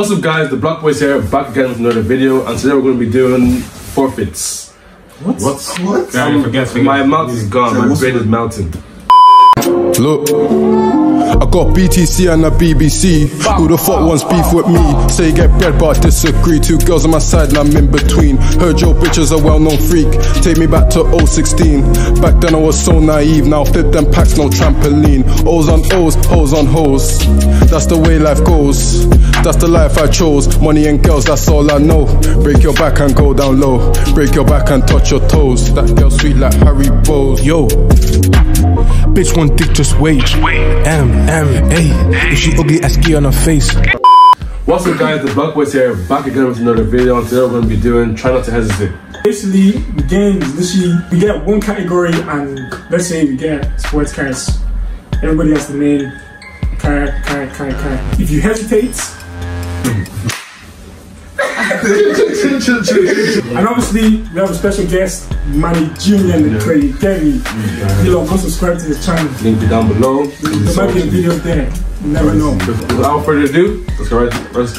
What's up guys, the Blockboyzz here, back again with another video, and today we're going to be doing forfeits. What? My mouth is gone, my brain is melting. Look, I got BTC and a BBC. Who the fuck wants beef with me? Say you get bread but I disagree. Two girls on my side and I'm in between. Heard your bitch is a well-known freak. Take me back to 016. Back then I was so naive. Now flip them packs, no trampoline. O's on O's, O's on hoes. That's the way life goes. That's the life I chose. Money and girls, that's all I know. Break your back and go down low. Break your back and touch your toes. That girl sweet like Harry Bowles. Yo, bitch one dick, just wait. M-M-A. Is she ugly as ski on her face? What's up guys, the Blockboyzz here, back again with another video, and today we're going to be doing Try Not To Hesitate. Basically, the game is literally, we get one category and let's say we get sports cars. Everybody has the main car. If you hesitate... And obviously, we have a special guest, Mani Junior in the crate. Get me? You know, go subscribe to his channel. Link it down below. There might be a video there. You never know. Without further ado, let's go right. Let's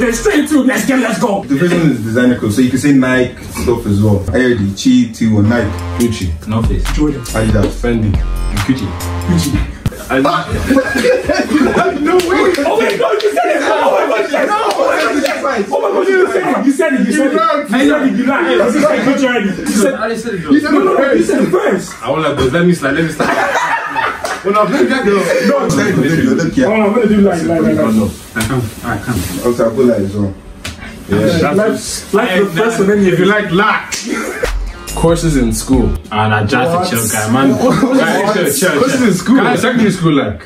get straight to. Let's go. The first one is designer clothes, so you can say Nike stuff as well. I heard the Chi, T1, Nike, Gucci, North Face, Jordan, Adidas, Fendi, Gucci. No way! Oh my god, you said it! Oh my god, no! You said it first! I want like this, let me slide. Well, no, I'm gonna do I can't. Okay, I'll go like this one. Yeah. Like the first one, then if you like that. Courses in school. And I just chill guy, man. Courses in school. Guys, secondary school like.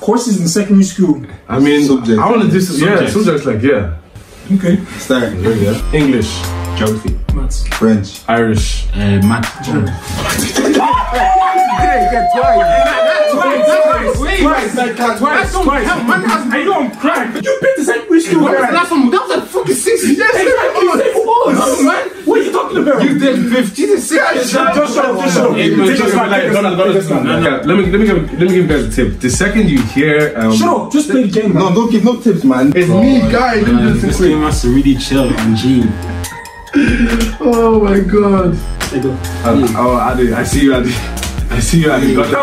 Courses in secondary school. I mean, subjects. I want to do some subjects like Okay. Start. There we go. English, geography, maths, French, Irish, math, German. Twice. Man has. I know I'm crying. You been to secondary school? That was like fucking 6 years. Exactly. Man. What are you talking about? You did 15 to 6 years. Let me give you guys a tip. The second you hear, sure, just play the game. No, don't give no tips, man. It's me, guy. This game must really chill on G. Oh my god. Oh, I see you, Adi. That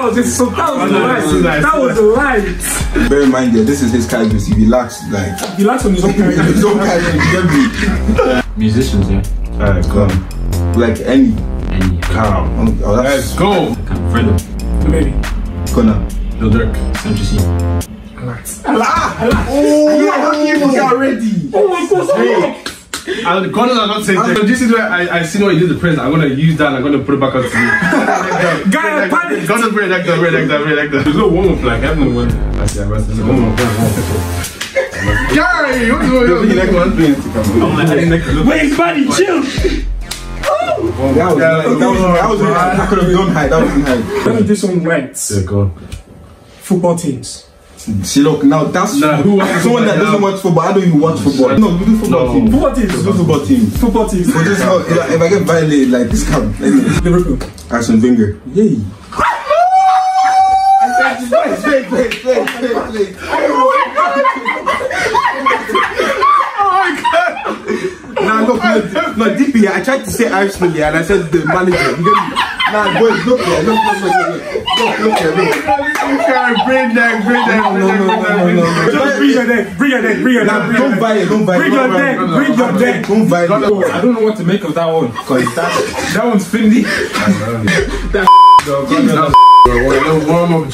was the light. Bear in mind, this is his category. He relaxed, like. Relax on his own category. Musicians, yeah. Alright, go on. Like any. Calm. Oh, let's go. Fredo. Baby. Connor. Lil Durk. Sanchezine. Allah. Oh, I'm already. Oh my god, so I'm not saying that. This is where I see what you did the present. I'm gonna use that and I'm gonna put it back on to you. Guy, panic! Gonna break that. There's no warm up like everyone. One. Guy, what's going on? The next one. Wait, buddy, chill! That was I could have done high, that wasn't high. Let me do some rants. Yeah, go on. Football teams. See, look, now that's someone that doesn't watch football. I don't even watch football. No, we do football team. Football team. But just how, if I get violated, like this can't. Liverpool. Arsene Wenger. Yay. Play. Oh my god. Nah, look, no, deeply, I tried to say Arsenal and I said the manager. You get me? Nah, boys, look here. Bring your neck. Just bring your neck. Don't buy it. Bring your neck. Don't buy it. I don't know what to make of that one. Cause that one's Finley. Warm up.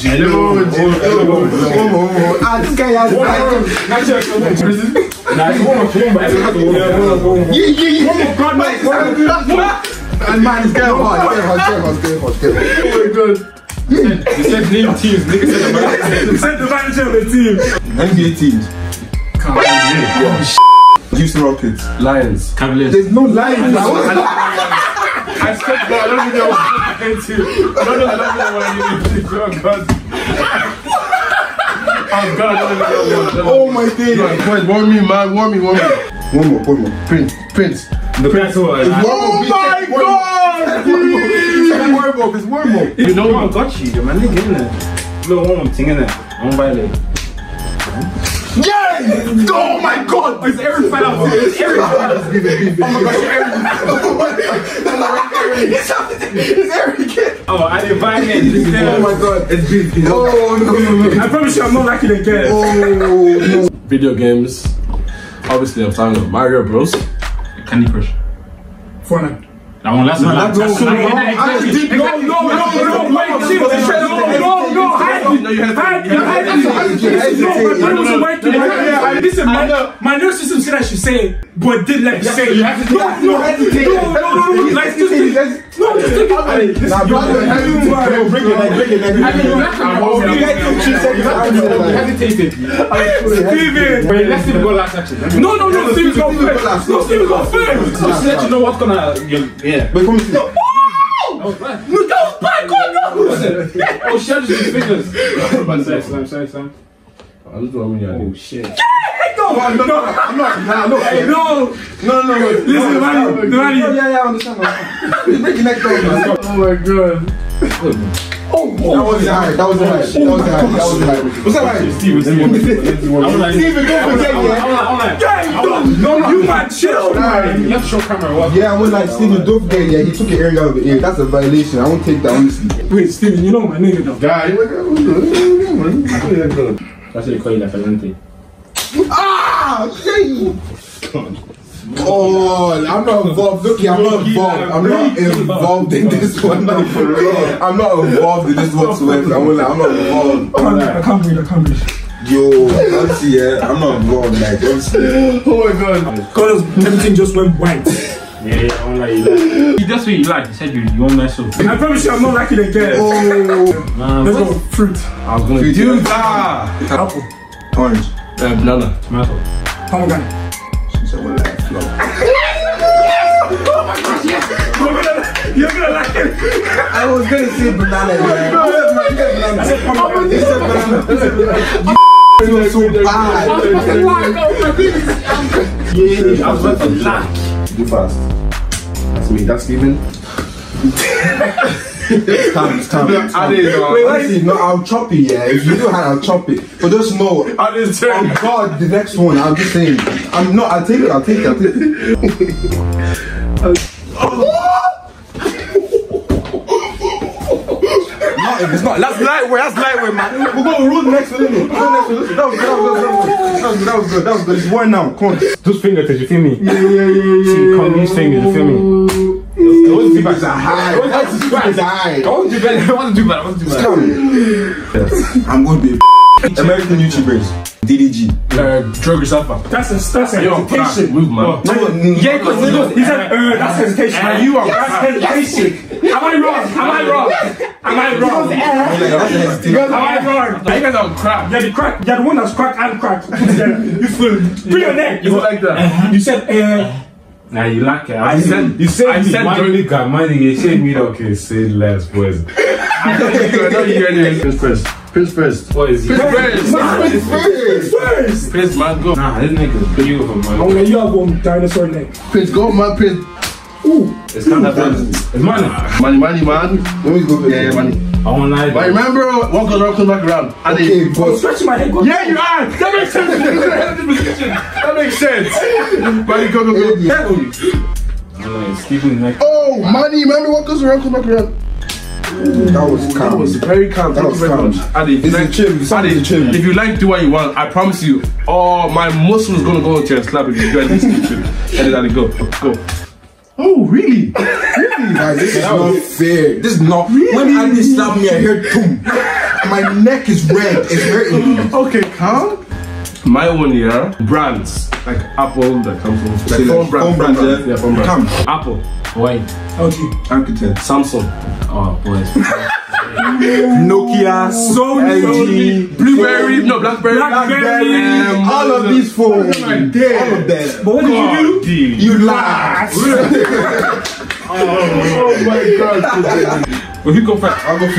You said name teams, nigga said the manager. You said the manager of the team. NBA teams. Houston Rockets. Lions. Cavaliers. There's no Lions. I said that, I don't know what I'm into. I don't know what I'm into. Oh my days. Boys, warm me. One more. Prince. The Prince. Oh my god, dude. It's warm up. You know what got you, man. They getting it. No, I'm thinking it. I'm violating. Yeah! Go! everything. Oh my gosh, everything. It's everything. Oh, I didn't buy it. Oh my god, it's beef. Oh no. I promise you, I'm not liking it again. Oh no. Video games. Obviously, I'm talking about Mario Bros. Candy Crush. Fortnite. That one last time. No, listen, my nervous system said I should say it, but didn't let me say it. No, but come see. No, don't back on us! Oh shit, I just did fingers. I'm sorry. I'll just do what we need. Oh shit. No. Listen, Mani. Yeah, I understand. Break your neck down. Oh my god. That was alright. What's that like? Steven, don't forget yeah. No, you might chill. You have to show camera. Yeah, I was like, Steven, don't forget yeah. He took an area out of the ear. That's a violation. I won't take that honestly. Wait, Steven, you know my nigga though. Guy. That's what they call you, La Ferrante. Ah! Shit! Oh, I'm not involved. Look, I'm not involved in this one. I'm not involved in this whatsoever. I'm not involved. I can't breathe. Yo, honestly, yeah, I'm not involved. Like, honestly. Oh my god. Cause everything just went white. Yeah, I don't like you. That's what you like. You said you won't mess up. I promise you, I'm not liking it again. Oh, man. Let's go. Fruit. I was going to do that. Apple. Orange. Banana. Tomato. Pomegranate. No. Oh my gosh, yes! You're gonna like it! I was gonna say banana, man. I said banana. You so bad. I was supposed to lock out my business. Yeah, I was supposed to lock. Do fast. That's me, that's Steven. It's time. I'll chop it, yeah. If you do hand, I'll chop it. But just know, oh god, the next one, I'm just saying. I'll take it. That's lightweight, man. We're gonna roll next one. That was good. It's one now, come on. Those fingers, you feel me? Yeah. See, come these fingers, you feel me? I want to do better. I want to do better. I'm going to be a American YouTubers. DDG. Drug yourself up. That's hesitation. Yeah, because he said, that's hesitation. And you are. That's hesitation. Am I wrong? Am I wrong? You guys are crap. Yeah, the crack. Yeah, the one that's cracked and cracked. You fool. Put your neck. You like that. You said, Nah, you like it. I said Johnny got money. You said me. Okay, say less, boys. Prince first. What is he? Prince first. Prince man, go. Nah, this nigga is beautiful, man. Oh, you have one dinosaur neck. Prince go, man. Prince. Ooh. It's kind of bad. It's money, man. Let me go. Yeah, money. I won't lie. But remember, one goes around, comes back around. Okay, but stretch my head. Yeah, you are. That makes sense. That makes sense. But you go. Oh, money. Remember, what goes around, comes back around. That was calm. That was very calm. That was calm. If you like, do what you want. I promise you. Oh, my muscle is gonna go into your slap if you do at least chill. And then go. Oh, really? Guys, this is not fair. This is not fair. When Andy slapped me, I heard boom. My neck is red. It's hurting me. Okay, calm. My 1 year brands like Apple that comes from phone brands. Come. Apple, Hawaii, LG, Ankerton, Samsung. Oh boys. Nokia, Sony, LG, Blueberry, no Blackberry, all of these phones, all of them. But what did you do? You laughed. Oh my god! Well, you go first. I'll go first.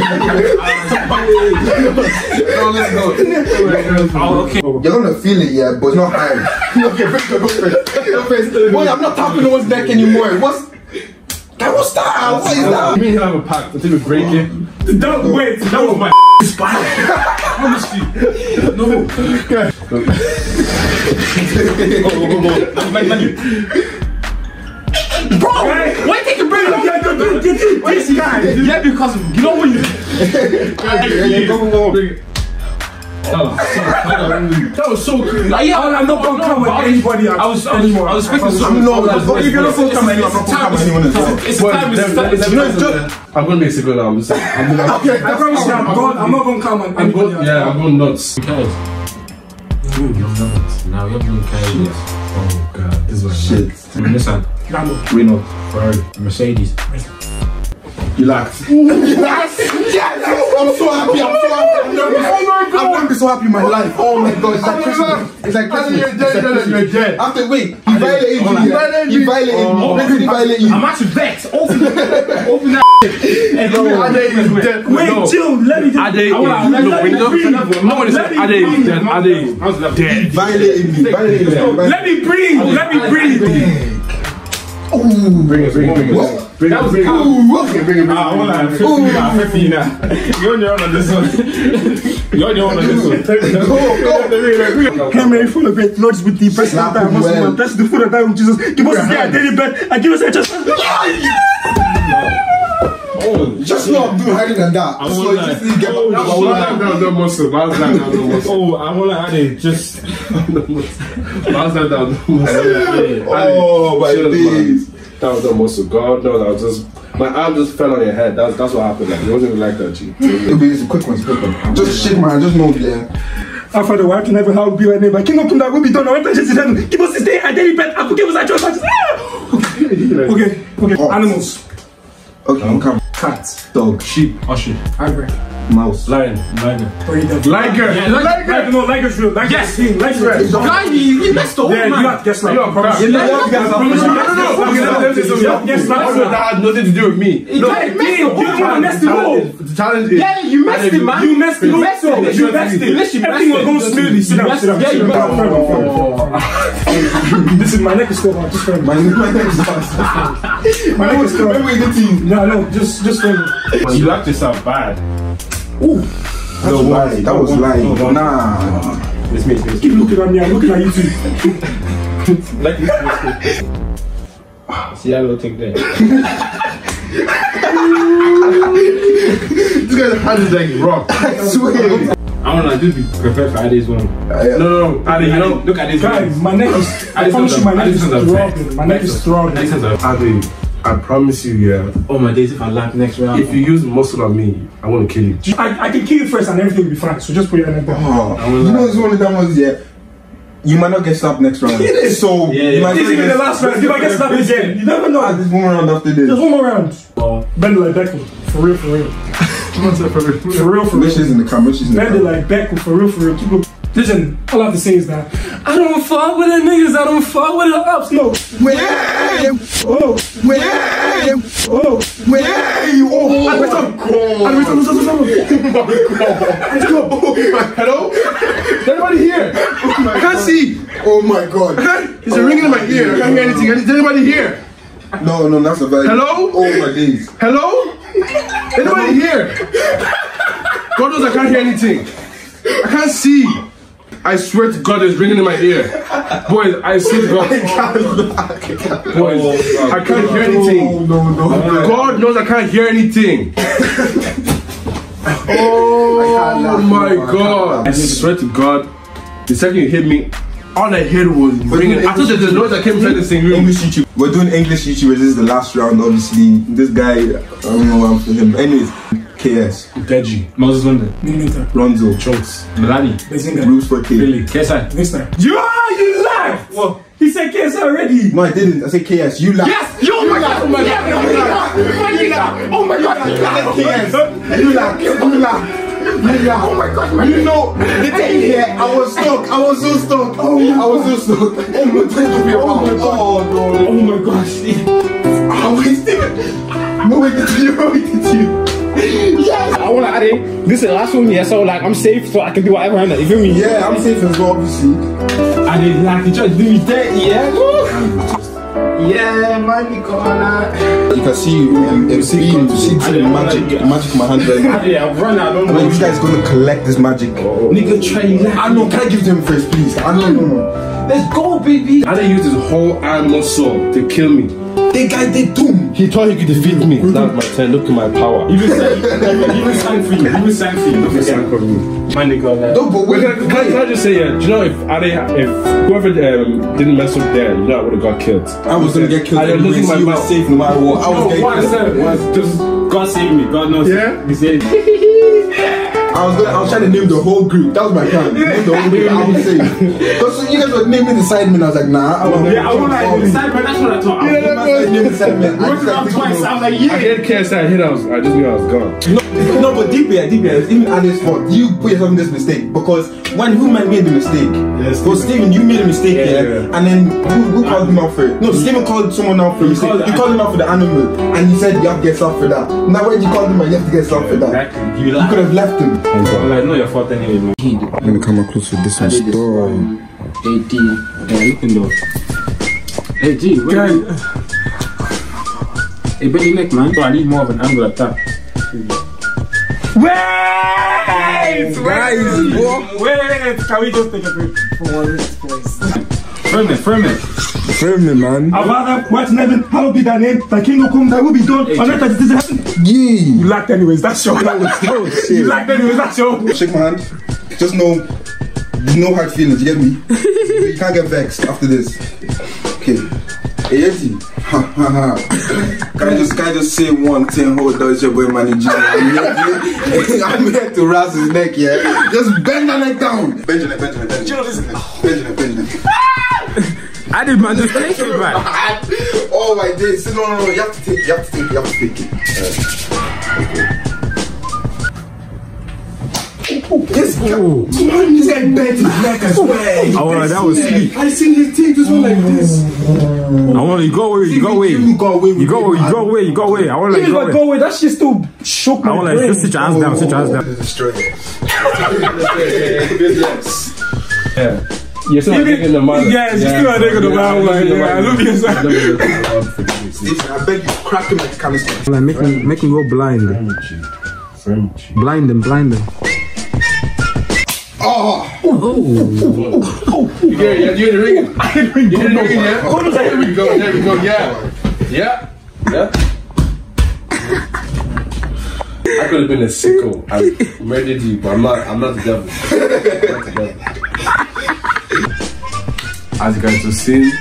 No, let's go. Okay. You're gonna feel it, yeah, but not I. Okay, go first. Boy, I'm not tapping no one's neck anymore. What is that? You mean you have a pack until you break it? Don't wait, that was my spine. Honestly. No. Okay. Go. Bro, why did you bring up? This guy. Yeah, because you know when you. That was so cool. Like, yeah, I'm not gonna come with anybody anymore. I was expecting something. No, if you're not gonna come anymore, I'm not gonna come anyone else. It's time. I'm gonna make a good album. Okay, I promise you, I'm not gonna come on anybody else. Yeah, I'm going nuts. Now you're doing KSI. Oh god, this was shit. Nissan. Renault. Ferrari. Mercedes. You laughed. Yes! I'm so happy, I'm so happy. Oh my god! I've never been so happy in my life. Oh my god, it's like Christmas. It's like Christmas. You're dead. After, wait, he violated you. I'm actually vexed. Open that. Wait, chill, let me do it. Ade is dead. Let me breathe. Ooh, bring it. That was cool. Bring it. I won't lie. I'm 50 now. You're on your own on this one. Go. Camera full of it. Not with the press of time. That's the full of time with Jesus. Give us this guy a daily bed. I give us a just. Oh, just not do higher than that. I won't lie. I won't lie. Oh my days. That was the muscle. God knows, I was just, my arm just fell on your head. That's what happened. Like, it wasn't even like that, G. It's a quick one. Just shit, man. Just move, yeah. After the work, never how be your name. I cannot come that will be done. I want to just sit. Give us this day. I did repent. I forgive us. I just. Okay. Animals. Okay, I'm coming. Cat, dog, sheep, usher, hungry, mouse, lion, no, liger's real, yes, liger's real. Guy, you messed up, man. You had nothing to do with me. The challenge is. Yeah, you messed it, man. You messed it. Everything was going smoothly. You messed it. This is my neck is cold. My neck is cold. No, just for me. You locked yourself bad. Ooh. That was lying. Nah. Let's keep looking at me. I'm looking at you too. Like this. See that little thing there? This guy's hand is like rock. I swear. I want to be prepared for Ade's one. No. Ade, you know, look at this. Guys, my neck is. I promise you, my neck is throbbing. My neck is throbbing. Ade. I promise you, yeah. Oh my days, if I laugh next round. If you use muscle on me, I want to kill you. I can kill you first and everything will be fine. So just put your hand back. You know, it's one of them ones, yeah. You might not get slapped next round. So, you might this is the last round. You might get slapped again. You never know. There's one round after this. There's one more round. Bend like Beckham. For real. For real. She's in the camera. Bend like Beckham. For real. Keep looking. Listen, all I have to say is that I don't fuck with the niggas, I don't fuck with the ups. No. Wait. Hello? Everybody here? I can't see. Oh my god. It's a ringing in my ear. I can't hear anything. Is anybody here? No, that's a bad. Hello? Oh my days. Hello? Anybody here? God knows I can't hear anything. I can't see. I swear to God, it's ringing in my ear. Boys, I swear to God. Boys, I can't hear anything. No. God knows I can't hear anything. Oh my God. I swear to God, the second you hit me, all I heard was ringing. I thought there was a noise that came from the same room. English YouTube. We're doing English YouTube. This is the last round, obviously. This guy, I don't know what I'm for him. Anyways. KS. Deji. Moses London. Ronzo. Chokes. Melanie. Bruce for K. Really? KSI. Mister. You laughed! What? He said KSI already! No, I didn't. I said KS. You laughed. Yes! Oh my god! Oh my god! You laughed. Oh my god, man. You know, the day here, I was so stuck. I was so stuck. Oh my gosh. No, wait, did you? Yes! I want to add it. This is the last one, yeah, so like I'm safe, so I can do whatever I want. You feel me? Yeah, I'm safe as well, obviously. I didn't like to try to do me dirty, yeah? Yeah, man, you can't. You can see MC come to see the magic in my hand right now. Yeah, I've run out. I mean, this guy's going to collect this magic. Nigga, try that. I know, can I give it to him first, please? I know. Let's go, baby. I didn't use his whole arm muscle to kill me. The guy did doom. He thought he could defeat me. That's my turn. Look at my power. Even sang for you. Even sang for you. Even sang for me. My nigga. No, but wait. Can I just say, do you know if whoever didn't mess up there, you know I would have got killed. I was gonna get killed. I didn't lose my mouth. You were safe no matter what. I was getting killed. God saved me. God knows. Yeah. He saved me. I was trying to name the whole group. That was my plan. Name the whole group. I would say. Because you guys were naming the Sidemen. I was like, nah. I won't like the Sidemen. That's what I thought. I won't name the Sidemen. I was like, twice. I was like, yeah. I heard KSI. I just knew I was gone. No, but deep here. It's even Alice's fault. You put yourself in this mistake because when Human made the mistake. Yes. Because Steven, you made a mistake here, and then who called him out for it? No, Steven called someone out for a mistake. You called him out for the animal, and you said you have to get slapped for that. Now when you called him out, you have to get slapped for that. Exactly. You could have left him. Like, not your fault anyway, man. I'm gonna come up close with this one. Store. Hey D, looking though. Hey G, where are you? Hey, bend your neck, man. So I need more of an angle attack. Wait! Can we just take a break for this place? Firm it, man. I'd rather watch Nevin, hallowed be thy name, thy kingdom come, thy will be done, unless that it is heaven. You lacked anyways, that's your You lacked anyways, that's your Shake my hand. Just know, no hard feelings, you get me? You can't get vexed after this. Okay. Ayeti. Can I just say one thing? Hold on, it's your boy Mani Junior. I'm here to rouse his neck, yeah? Just bend that neck down. Benjamin. I didn't man, just take it, man. Oh my days, no, you have to take it, Okay. Oh, this guy bent his neck as well. Oh, that was sweet. I seen his teeth just went like this. I want you go away, you go away. I want like go away. That shit still shook my brain. I want like, just sit your ass down. This is yeah. You're still taking the man. Yeah, you're still taking the man. I love you, sir. Steve, I beg you, crack him like canister. Like, make him go blind. Blind them. Oh! You hear the ringing? I hear the ringing. Yeah? There we go. Yeah. I could have been a sicko. I murdered you, but I'm not the devil. As you guys have seen, you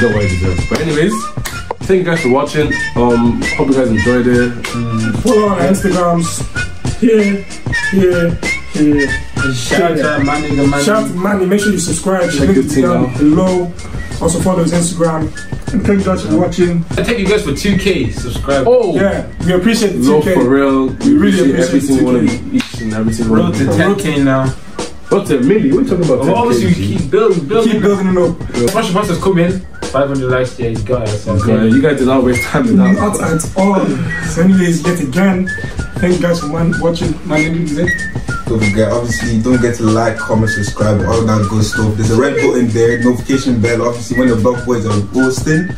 got what you deserve. But anyways, thank you guys for watching. Hope you guys enjoyed it. Follow our Instagrams. Here. Shout out Mani. Shout out Mani. Make sure you subscribe. Check the thing out below. Also follow his Instagram. And thank you guys for watching. I thank you guys for 2K subscribers. Oh yeah, we appreciate the 2K. For real, we really appreciate every single one of you. Each and every single one. Road to 10K now. What's a million? We're talking about 10K. Obviously, you keep building it up. Smash Masters come in. 500 likes, yeah, you got us. Okay. You guys did not waste time in that. Not at all. So anyways, yet again, thank you guys for watching. My name is it. Don't forget, obviously, don't get to like, comment, subscribe, all that good stuff. There's a red button there, notification bell. Obviously, when the Blockboyzz are posting,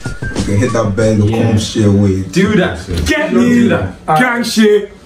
you can hit that bell, it'll come straight away. Do that. Get me. Gang shit.